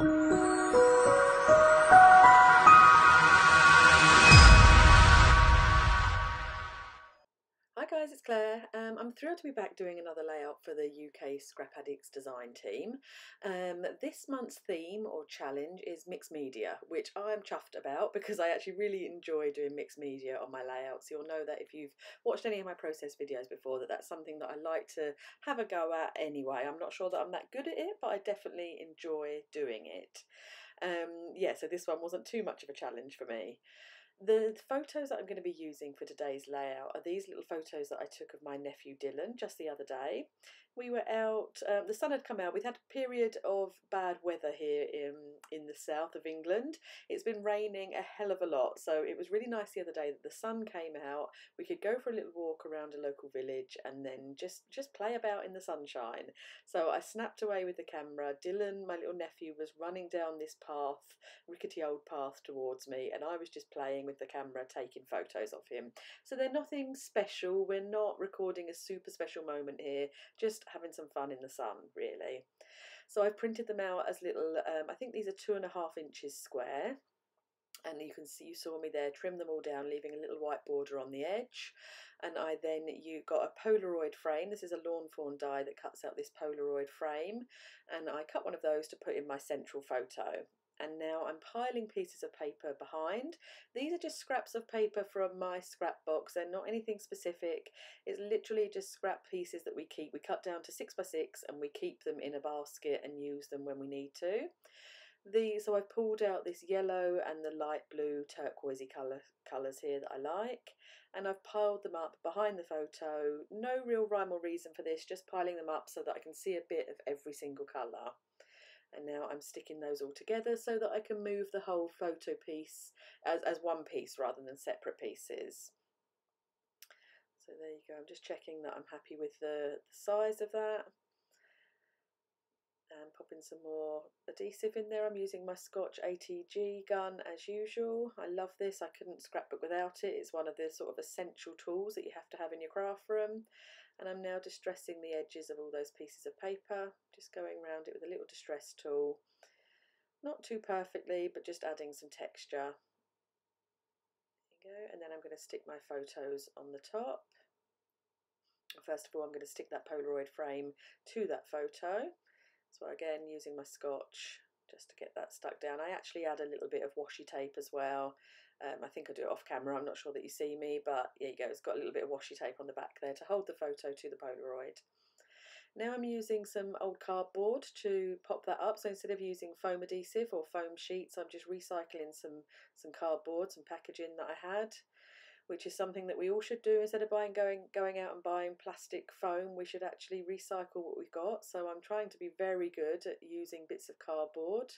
Hi guys, it's Claire. I'm thrilled to be back doing another layout for the UK Scrap Addicts design team. This month's theme or challenge is mixed media, which I'm chuffed about because I actually really enjoy doing mixed media on my layouts. You'll know that if you've watched any of my process videos before, that that's something that I like to have a go at anyway. I'm not sure that I'm that good at it, but I definitely enjoy doing it. Yeah, so this one wasn't too much of a challenge for me. The photos that I'm going to be using for today's layout are these little photos that I took of my nephew Dylan just the other day. We were out, the sun had come out, we'd had a period of bad weather here in the south of England. It's been raining a hell of a lot, so it was really nice the other day that the sun came out. We could go for a little walk around a local village and then just play about in the sunshine. So I snapped away with the camera. Dylan, my little nephew, was running down this path, rickety old path towards me, and I was just playing with the camera, taking photos of him. So they're nothing special, we're not recording a super special moment here, just having some fun in the sun really. So I've printed them out as little, I think these are 2.5 inches square, and you can see, you saw me there trim them all down, leaving a little white border on the edge. And I then got a Polaroid frame. This is a Lawn Fawn die that cuts out this Polaroid frame, and I cut one of those to put in my central photo. And now I'm piling pieces of paper behind. These are just scraps of paper from my scrap box. They're not anything specific. It's literally just scrap pieces that we keep. We cut down to 6x6 and we keep them in a basket and use them when we need to. So I've pulled out this yellow and the light blue turquoisey colours here that I like, and I've piled them up behind the photo. No real rhyme or reason for this, just piling them up so that I can see a bit of every single colour. And now I'm sticking those all together so that I can move the whole photo piece as one piece rather than separate pieces. So there you go, I'm just checking that I'm happy with the size of that. And popping some more adhesive in there. I'm using my Scotch ATG gun as usual. I love this, I couldn't scrapbook without it. It's one of the sort of essential tools that you have to have in your craft room. And I'm now distressing the edges of all those pieces of paper, just going around it with a little distress tool. Not too perfectly, but just adding some texture. There you go, and then I'm going to stick my photos on the top. First of all, I'm going to stick that Polaroid frame to that photo. So again, using my Scotch just to get that stuck down. I actually add a little bit of washi tape as well. I think I do it off camera, I'm not sure that you see me, but there you go, it's got a little bit of washi tape on the back there to hold the photo to the Polaroid. Now I'm using some old cardboard to pop that up, so instead of using foam adhesive or foam sheets, I'm just recycling some cardboard, some packaging that I had, which is something that we all should do. Instead of going out and buying plastic foam, we should actually recycle what we've got. So I'm trying to be very good at using bits of cardboard.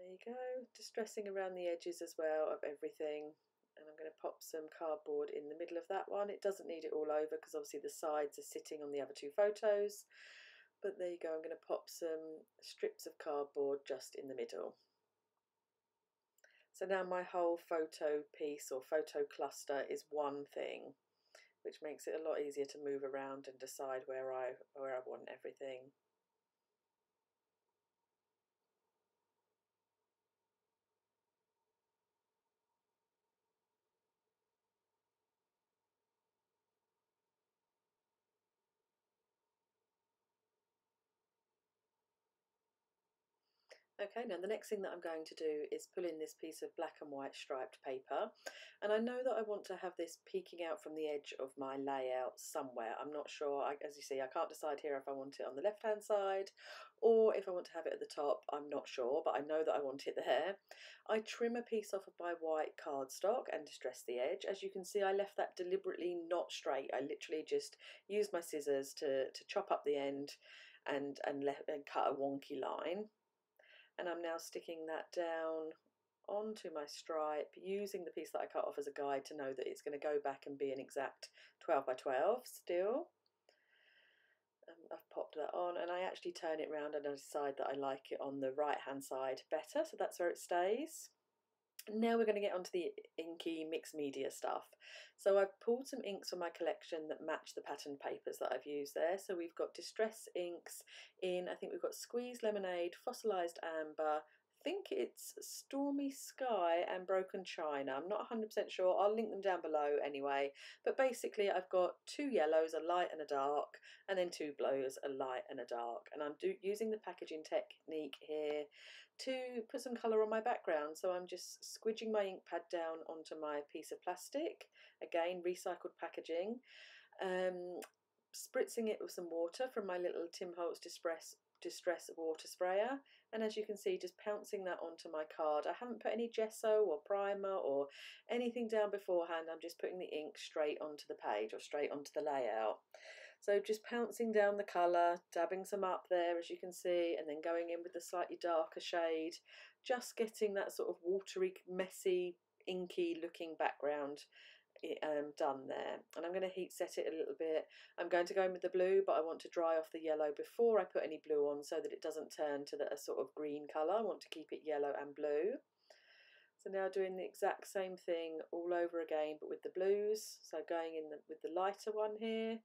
There you go, distressing around the edges as well of everything. And I'm going to pop some cardboard in the middle of that one. It doesn't need it all over because obviously the sides are sitting on the other two photos. But there you go, I'm going to pop some strips of cardboard just in the middle. So now my whole photo piece or photo cluster is one thing, which makes it a lot easier to move around and decide where I want everything. Okay, now the next thing that I'm going to do is pull in this piece of black and white striped paper, and I know that I want to have this peeking out from the edge of my layout somewhere. I'm not sure, as you see, I can't decide here if I want it on the left hand side or if I want to have it at the top. I'm not sure, but I know that I want it there. I trim a piece off of my white cardstock and distress the edge. As you can see, I left that deliberately not straight. I literally just used my scissors to chop up the end and cut a wonky line. And I'm now sticking that down onto my stripe, using the piece that I cut off as a guide to know that it's going to go back and be an exact 12x12 still. And I've popped that on, and I actually turn it round and I decide that I like it on the right hand side better, so that's where it stays. Now we're going to get onto the inky mixed media stuff. So I've pulled some inks from my collection that match the pattern papers that I've used there. So we've got Distress Inks in, I think we've got Squeezed Lemonade, Fossilised Amber, I think it's Stormy Sky and Broken China. I'm not 100% sure. I'll link them down below anyway. But basically I've got two yellows, a light and a dark, and then two blues, a light and a dark. And I'm using the packaging technique here to put some colour on my background. So I'm just squidging my ink pad down onto my piece of plastic. Again, recycled packaging. Spritzing it with some water from my little Tim Holtz Distress water sprayer, and as you can see, just pouncing that onto my card. I haven't put any gesso or primer or anything down beforehand. I'm just putting the ink straight onto the page or straight onto the layout. So just pouncing down the colour, dabbing some up there as you can see, and then going in with the slightly darker shade, just getting that sort of watery, messy, inky looking background done there. And I'm going to heat set it a little bit. I'm going to go in with the blue, but I want to dry off the yellow before I put any blue on so that it doesn't turn to a sort of green colour. I want to keep it yellow and blue. So now doing the exact same thing all over again, but with the blues. So going in with the lighter one here,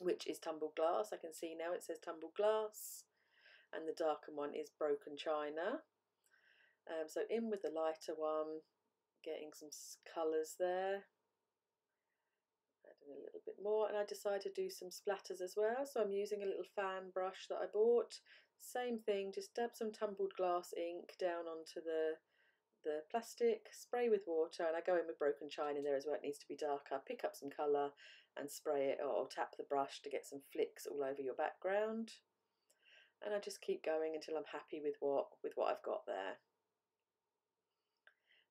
which is Tumbled Glass. I can see now it says Tumbled Glass, and the darkened one is Broken China. So in with the lighter one, getting some colours there. Adding a little bit more, and I decided to do some splatters as well. So I'm using a little fan brush that I bought. Same thing, just dab some Tumbled Glass ink down onto the plastic, spray with water, and I go in with Broken China in there as well. It needs to be darker. Pick up some colour and spray it, or tap the brush to get some flicks all over your background. And I just keep going until I'm happy with what I've got there.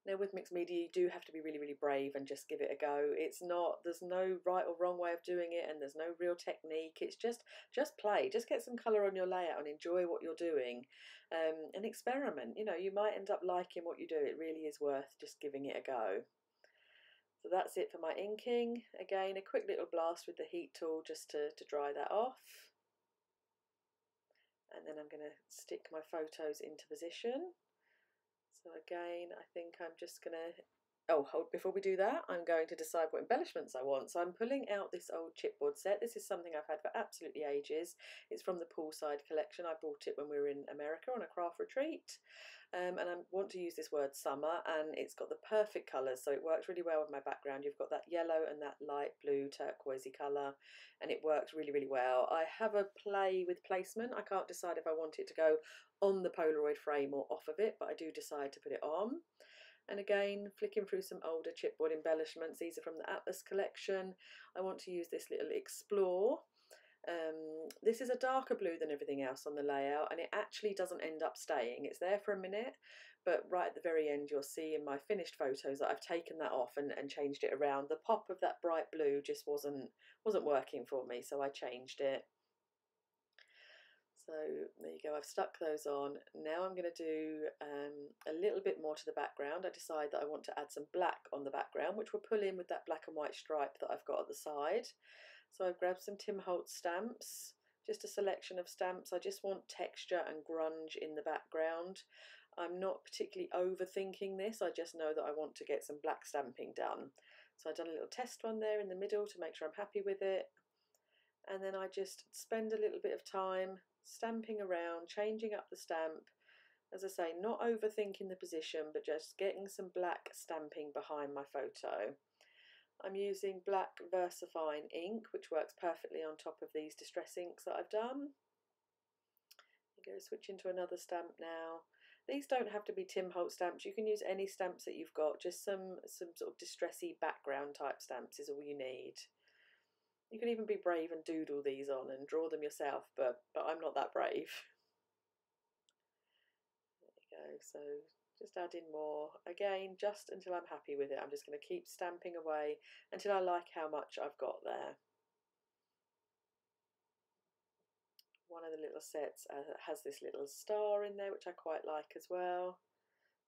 Now with mixed media, you do have to be really, really brave and just give it a go. It's not, there's no right or wrong way of doing it, and there's no real technique. It's just play, just get some colour on your layout and enjoy what you're doing, and experiment. You know, you might end up liking what you do. It really is worth just giving it a go. So that's it for my inking. Again, a quick little blast with the heat tool just to dry that off. And then I'm going to stick my photos into position. So again, I think I'm just going to, before we do that, I'm going to decide what embellishments I want. So I'm pulling out this old chipboard set. This is something I've had for absolutely ages. It's from the Poolside collection. I bought it when we were in America on a craft retreat. And I want to use this word summer, and it's got the perfect colours. So it works really well with my background. You've got that yellow and that light blue turquoisey colour, and it works really, really well. I have a play with placement. I can't decide if I want it to go on the Polaroid frame or off of it, but I do decide to put it on. And again, flicking through some older chipboard embellishments. These are from the Atlas collection. I want to use this little Explore. This is a darker blue than everything else on the layout, and it actually doesn't end up staying. It's there for a minute, but right at the very end you'll see in my finished photos that I've taken that off and changed it around. The pop of that bright blue just wasn't working for me, so I changed it. So there you go, I've stuck those on. Now I'm going to do a little bit more to the background. I decide that I want to add some black on the background, which will pull in with that black and white stripe that I've got at the side. So I've grabbed some Tim Holtz stamps, just a selection of stamps. I just want texture and grunge in the background. I'm not particularly overthinking this. I just know that I want to get some black stamping done. So I've done a little test one there in the middle to make sure I'm happy with it. And then I just spend a little bit of time stamping around, changing up the stamp. As I say, not overthinking the position, but just getting some black stamping behind my photo. I'm using black VersaFine ink, which works perfectly on top of these Distress Inks that I've done. I'm going to switch into another stamp now. These don't have to be Tim Holtz stamps. You can use any stamps that you've got. Just some sort of distressy background type stamps is all you need. You can even be brave and doodle these on and draw them yourself, but I'm not that brave. There you go, so just add in more. Again, just until I'm happy with it. I'm just going to keep stamping away until I like how much I've got there. One of the little sets has this little star in there, which I quite like as well.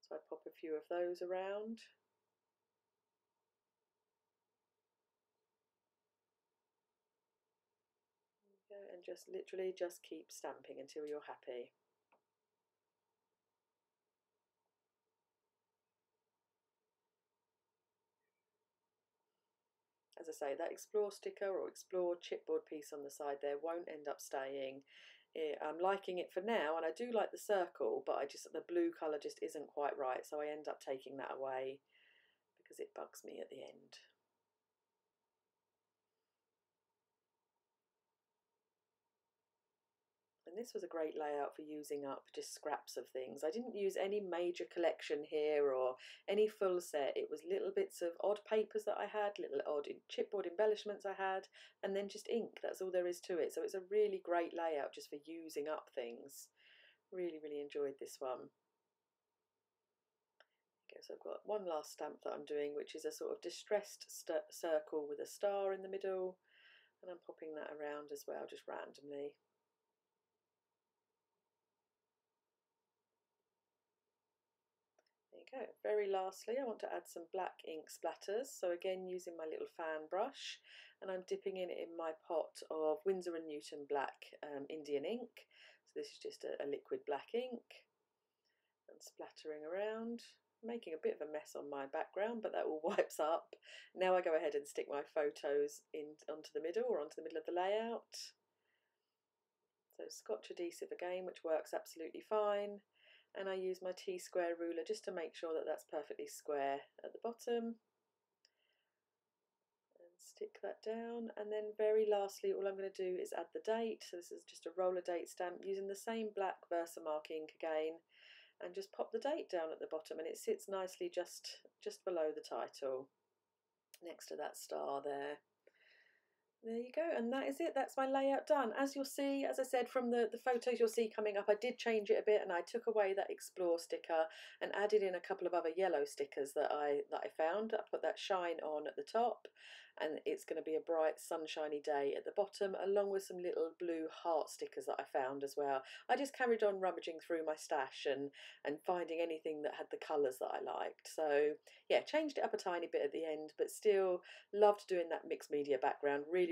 So I pop a few of those around. And just literally just keep stamping until you're happy. as I say, that Explore sticker or Explore chipboard piece on the side there won't end up staying. I'm liking it for now, and I do like the circle, but I just, the blue colour just isn't quite right, so I end up taking that away because it bugs me at the end. And this was a great layout for using up just scraps of things. I didn't use any major collection here or any full set. It was little bits of odd papers that I had, little odd chipboard embellishments I had, and then just ink. That's all there is to it. So it's a really great layout just for using up things. Really, really enjoyed this one. Okay, so I've got one last stamp that I'm doing, which is a sort of distressed circle with a star in the middle. And I'm popping that around as well, just randomly. Okay, very lastly I want to add some black ink splatters, so again using my little fan brush, and I'm dipping it in my pot of Winsor & Newton black Indian ink. So this is just a liquid black ink, and splattering around, making a bit of a mess on my background, but that all wipes up. Now I go ahead and stick my photos in onto the middle, or onto the middle of the layout. So Scotch adhesive again, which works absolutely fine. And I use my T-square ruler just to make sure that that's perfectly square at the bottom. And stick that down. And then very lastly, all I'm going to do is add the date. So this is just a roller date stamp using the same black VersaFine ink again. And just pop the date down at the bottom, and it sits nicely just below the title, next to that star there. There you go, and that is it. That's my layout done. As you'll see, as I said, from the photos you'll see coming up, I did change it a bit, and I took away that Explore sticker and added in a couple of other yellow stickers that I found. I put that Shine on at the top, and it's going to be a bright sunshiny day at the bottom, along with some little blue heart stickers that I found as well. I just carried on rummaging through my stash and finding anything that had the colours that I liked. So yeah, changed it up a tiny bit at the end, but still loved doing that mixed media background. Really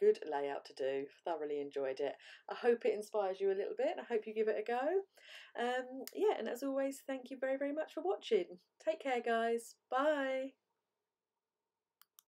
good layout to do. Thoroughly enjoyed it. I hope it inspires you a little bit. I hope you give it a go. Yeah, and as always, thank you very, very much for watching. Take care, guys. Bye.